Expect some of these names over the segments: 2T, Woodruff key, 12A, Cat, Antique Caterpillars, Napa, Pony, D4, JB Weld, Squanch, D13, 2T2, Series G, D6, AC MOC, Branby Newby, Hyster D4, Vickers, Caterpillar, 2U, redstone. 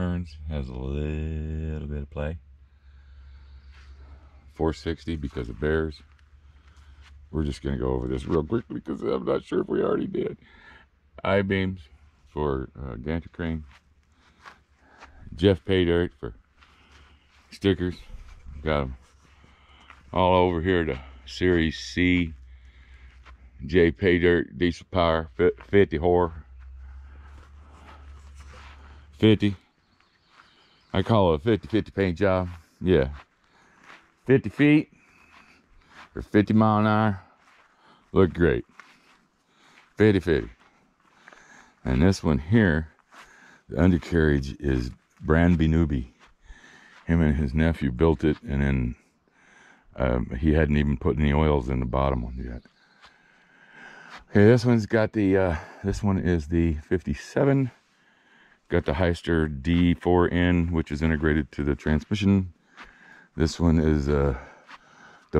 turns, has a little bit of play. 460 because of bears. We're just going to go over this real quickly because I'm not sure if we already did. I-beams for gantry crane. Jeff Paydirt for stickers. Got them all over here to Series C. J Paydirt, diesel power, 50 horror. 50. I call it a 50-50 paint job. Yeah. 50 feet or 50 mile an hour. Look great. 50-50. And this one here, the undercarriage is Branby Newby. Him and his nephew built it, and then he hadn't even put any oils in the bottom one yet. Okay, this one's got the, this one is the 57. Got the Hyster D4 in, which is integrated to the transmission. This one is the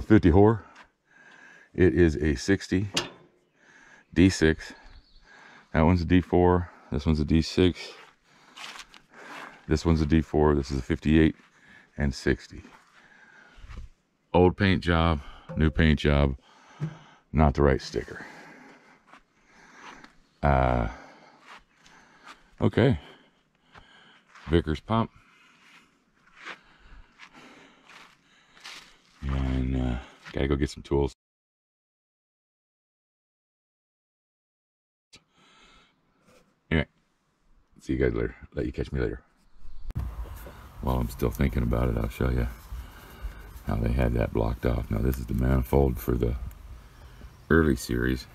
50 horse. It is a 60 D6. That one's a D4. This one's a D6. This one's a D4. This is a 58 and 60. Old paint job, new paint job. Not the right sticker. Okay. Vickers pump. And gotta go get some tools. Anyway, see you guys later. Let you catch me later. While I'm still thinking about it, I'll show you how they had that blocked off. Now this is the manifold for the early series,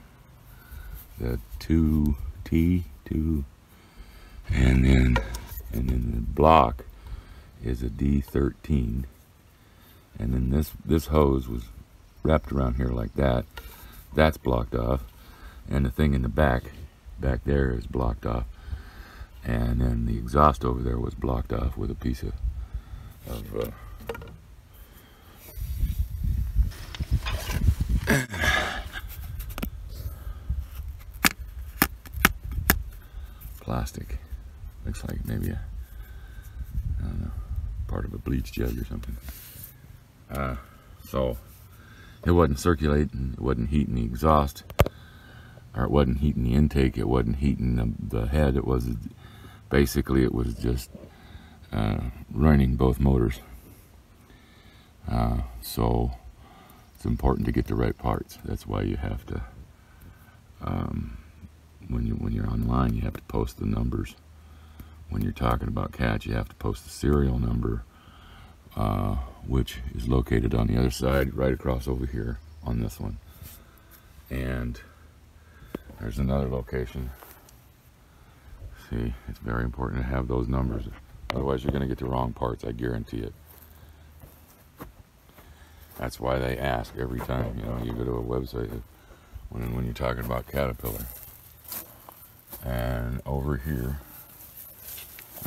the 2T2, and then the block is a D13. And then this hose was wrapped around here like that. That's blocked off. And the thing in the back there is blocked off. And then the exhaust over there was blocked off with a piece of plastic. Looks like maybe a, I don't know, part of a bleach jug or something. So it wasn't circulating, it wasn't heating the exhaust, or it wasn't heating the intake, it wasn't heating the head, it was basically, it was just running both motors. So it's important to get the right parts. That's why you have to when you're online, you have to post the numbers. When you're talking about CAT, you have to post the serial number, which is located on the other side, right across over here on this one. And there's another location. See, it's very important to have those numbers. Otherwise, you're going to get the wrong parts, I guarantee it. That's why they ask every time, you know, you go to a website when you're talking about Caterpillar. And over here,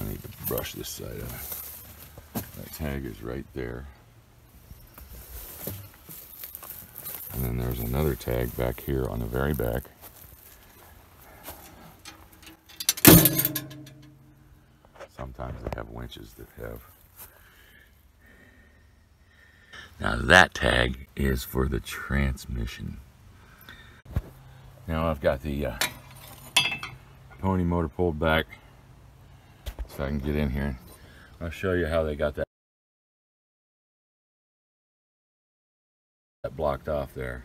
I need to brush this side out. That tag is right there. And then there's another tag back here on the very back. Sometimes they have winches that have. Now that tag is for the transmission. Now I've got the pony motor pulled back so I can get in here. I'll show you how they got that blocked off there.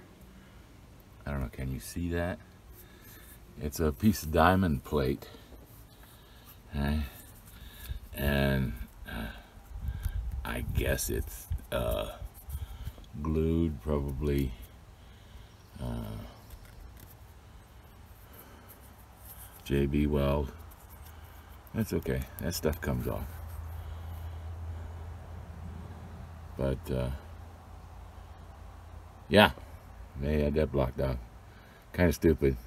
I don't know, can you see that? It's a piece of diamond plate. Okay. And I guess it's glued probably. JB Weld. That's okay, that stuff comes off. But, yeah, they had that blocked off. Kind of stupid.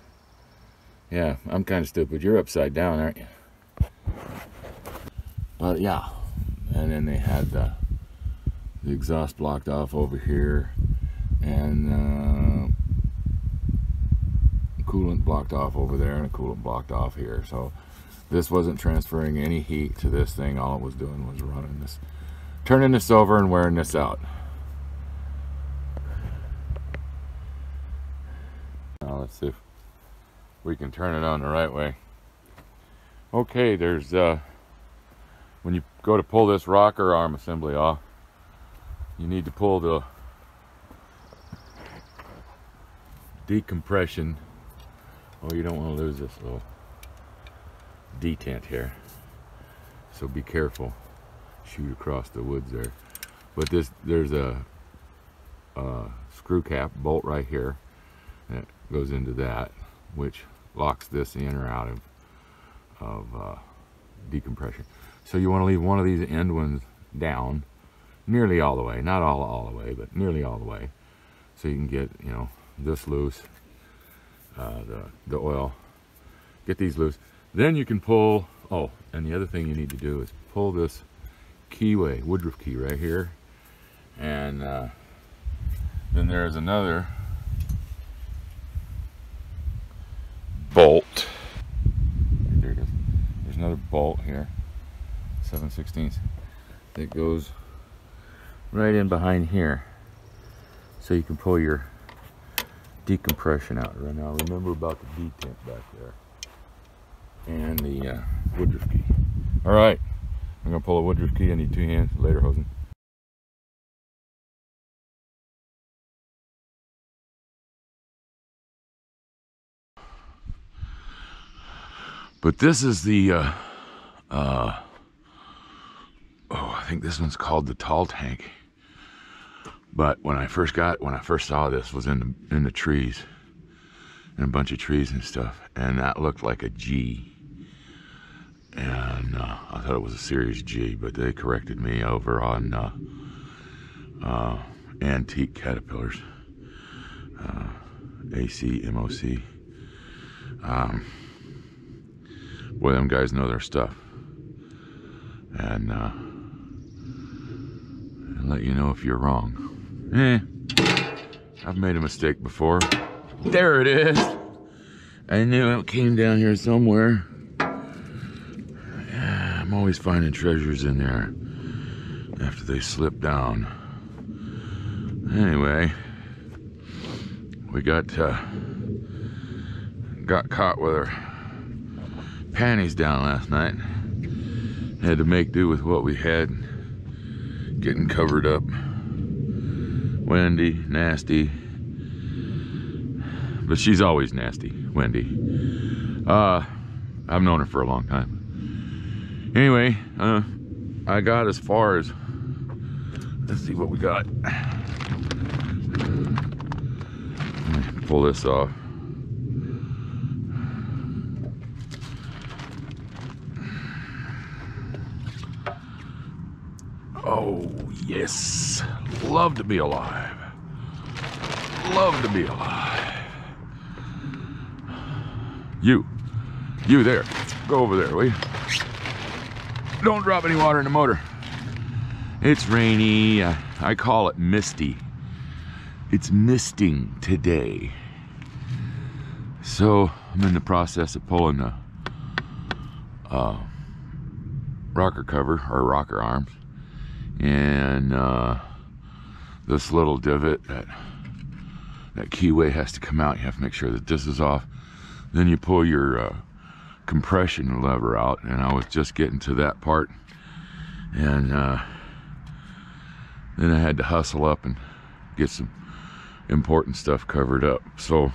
Yeah, I'm kind of stupid. You're upside down, aren't you? But, yeah. And then they had the exhaust blocked off over here. And coolant blocked off over there. And the coolant blocked off here. So, This wasn't transferring any heat to this thing. All it was doing was running this, turning this over and wearing this out. Now let's see if we can turn it on the right way. Okay, there's when you go to pull this rocker arm assembly off, you need to pull the decompression. Oh, you don't want to lose this little detent here, so be careful. Shoot across the woods there. But this, there's a screw cap bolt right here that goes into that, which locks this in or out of decompression. So you want to leave one of these end ones down nearly all the way, not all the way, but nearly all the way, so you can get, you know, this loose, the oil, get these loose. Then you can pull, oh, and the other thing you need to do is pull this keyway, Woodruff key right here, and then there's another bolt. There it is. There's another bolt here, 7/16, that goes right in behind here, so you can pull your decompression out. Right now, remember about the detent back there and the Woodruff key. All right, I'm gonna pull a Woodruff key. I need two hands. Later, Hosen. But this is the I think this one's called the tall tank. But when I first saw this was in the trees, in a bunch of trees and stuff, and that looked like a G. And I thought it was a Series G, but they corrected me over on Antique Caterpillars, AC MOC. Boy, them guys know their stuff. And let you know if you're wrong. I've made a mistake before. There it is. I knew it came down here somewhere. Yeah, I'm always finding treasures in there after they slip down. Anyway, we got caught with our panties down last night. Had to make do with what we had. Getting covered up. Wendy, nasty. But she's always nasty, Wendy. I've known her for a long time. Anyway, I got as far as, let's see what we got. Let me pull this off. Oh, yes. Love to be alive. Love to be alive. You there. Go over there, will you? Don't drop any water in the motor. It's rainy. I call it misty. It's misting today. So I'm in the process of pulling the rocker cover, or rocker arms, and this little divot, that keyway has to come out. You have to make sure that this is off. Then you pull your compression lever out, and I was just getting to that part, and then I had to hustle up and get some important stuff covered up. So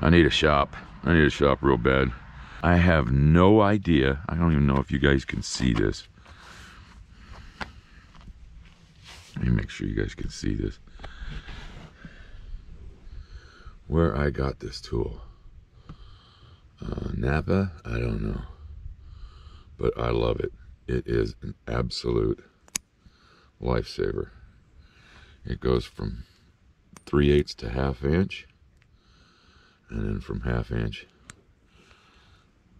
I need a shop. I need a shop real bad. I have no idea. I don't even know if you guys can see this. Let me make sure you guys can see this. Where I got this tool. Napa? I don't know. But I love it. It is an absolute lifesaver. It goes from 3/8 to 1/2 inch. And then from 1/2 inch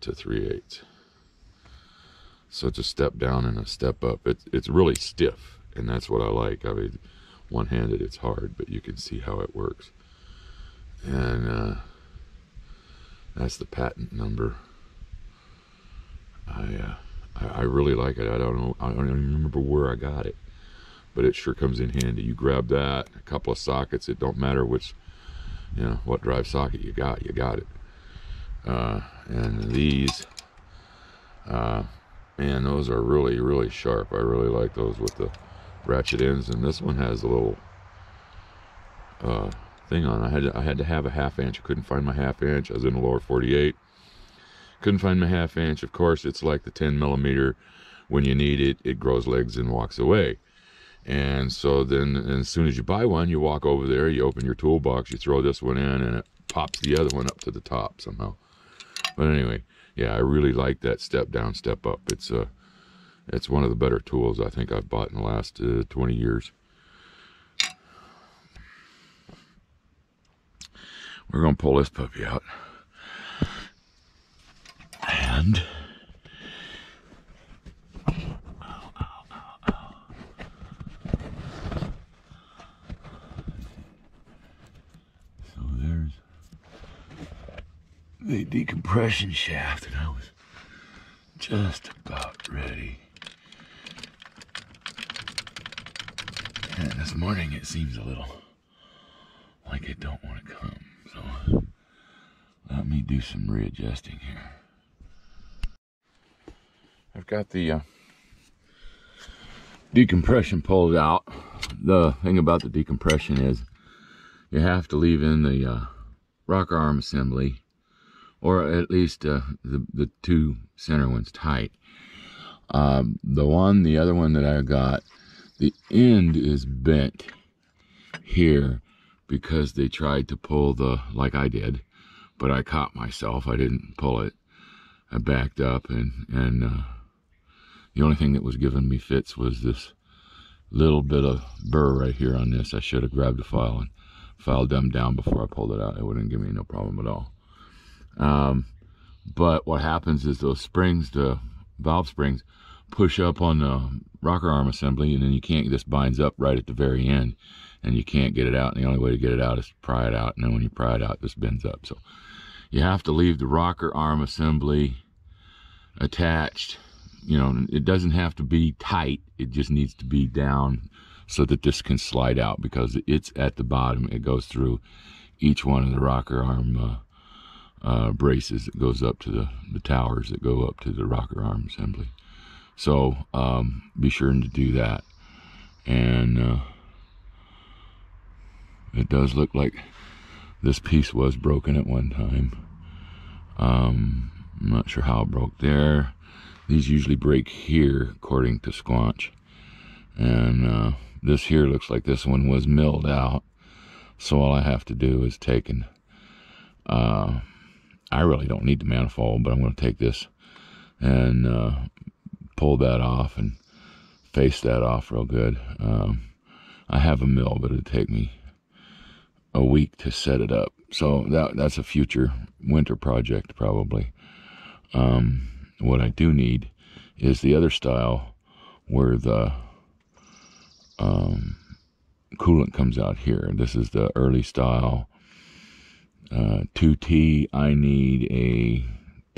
to 3/8. So it's a step down and a step up. It's really stiff. And that's what I like. I mean, one-handed it's hard, but you can see how it works. And that's the patent number I really like it. I don't even remember where I got it, but it sure comes in handy. You grab that, a couple of sockets, it don't matter which, you know, what drive socket you got it. And these, man, those are really, really sharp. I really like those with the ratchet ends. And this one has a little thing on. I had to have a half inch. I couldn't find my half inch. I was in the lower 48. Couldn't find my half inch. Of course, it's like the 10 millimeter. When you need it, it grows legs and walks away. And so then, and as soon as you buy one, you walk over there, you open your toolbox, you throw this one in, and it pops the other one up to the top somehow. But anyway, yeah, I really like that step down, step up. It's one of the better tools I think I've bought in the last 20 years. We're gonna pull this puppy out. And so there's the decompression shaft, and I was just about ready. And this morning it seems a little like it don't want to come, so let me do some readjusting here. I've got the decompression pulled out. The thing about the decompression is you have to leave in the rock arm assembly, or at least the two center ones tight. The other one that I got, the end is bent here because they tried to pull the, like I did, but I caught myself. I didn't pull it. I backed up and the only thing that was giving me fits was this little bit of burr right here on this. I should have grabbed a file and filed them down before I pulled it out. It wouldn't give me no problem at all. But what happens is those springs, the valve springs, push up on the rocker arm assembly, and then you can't, this binds up right at the very end, and you can't get it out. And the only way to get it out is to pry it out. And then when you pry it out, this bends up. So you have to leave the rocker arm assembly attached. You know, it doesn't have to be tight. It just needs to be down so that this can slide out, because it's at the bottom. It goes through each one of the rocker arm braces. It goes up to the towers that go up to the rocker arm assembly. So be sure to do that. And it does look like this piece was broken at one time. I'm not sure how it broke there. These usually break here, according to Squanch. And this here looks like this one was milled out. So all I have to do is take and... I really don't need the manifold, but I'm going to take this and pull that off and face that off real good. I have a mill, but it'll take me a week to set it up. So that's a future winter project, probably. What I do need is the other style where the coolant comes out here. This is the early style 2T. I need a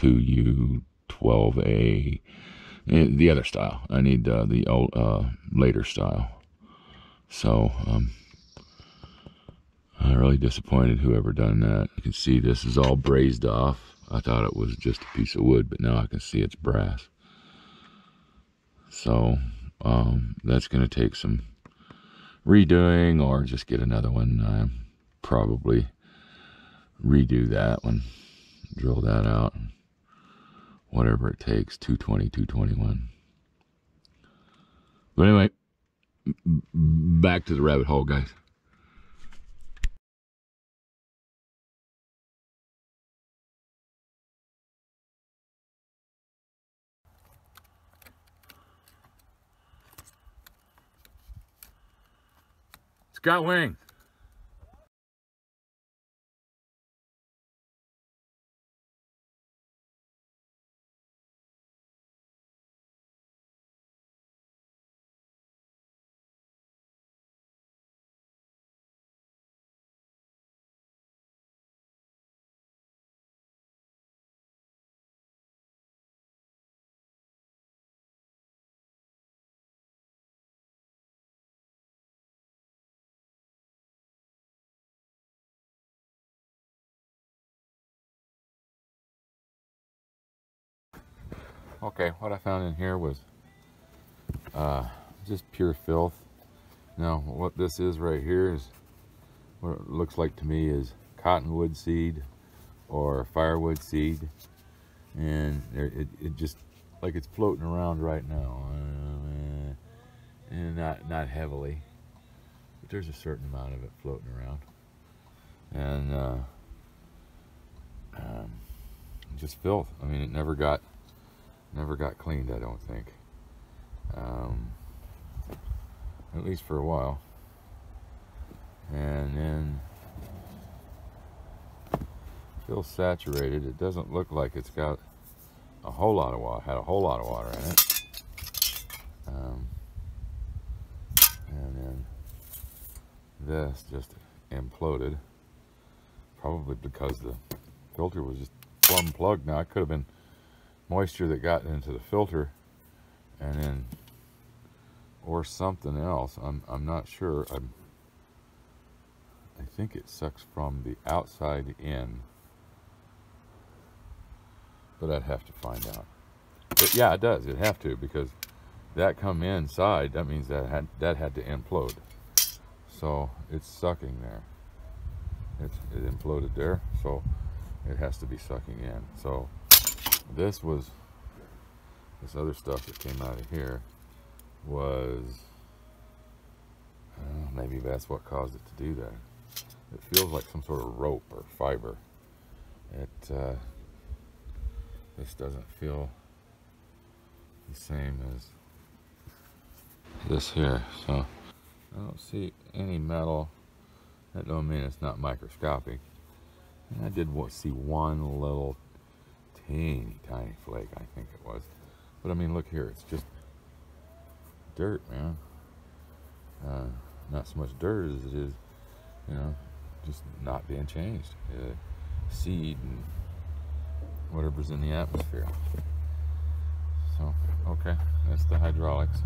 2U, 12A. The other style. I need the old, later style. So I'm really disappointed whoever done that. You can see this is all brazed off. I thought it was just a piece of wood, but now I can see it's brass. So that's going to take some redoing, or just get another one. I probably redo that one, drill that out, whatever it takes, 220, 221. But anyway, back to the rabbit hole, guys. Got wings. Okay, what I found in here was just pure filth. Now, what this is right here is what it looks like to me is cottonwood seed or firewood seed, and it just like it's floating around right now, and not heavily, but there's a certain amount of it floating around, and just filth. I mean, it never got cleaned, I don't think, at least for a while. And then feels saturated. It doesn't look like it's got a whole lot of water, had a whole lot of water in it. And then this just imploded, probably because the filter was just plumb plugged. Now, it could have been moisture that got into the filter, and then, or something else. I'm not sure. I think it sucks from the outside in, but I'd have to find out. But yeah, it does. It'd have to, because that come inside, that means that had to implode. So it's sucking there. It imploded there, so it has to be sucking in. So this was, this other stuff that came out of here was, maybe that's what caused it to do that. It feels like some sort of rope or fiber. This doesn't feel the same as this here, so I don't see any metal. That don't mean it's not microscopic. And I did see one little teeny tiny flake, I think it was. But I mean, look here, it's just dirt, man. Not so much dirt as it is, you know, just not being changed. Seed and whatever's in the atmosphere. So, okay, that's the hydraulics.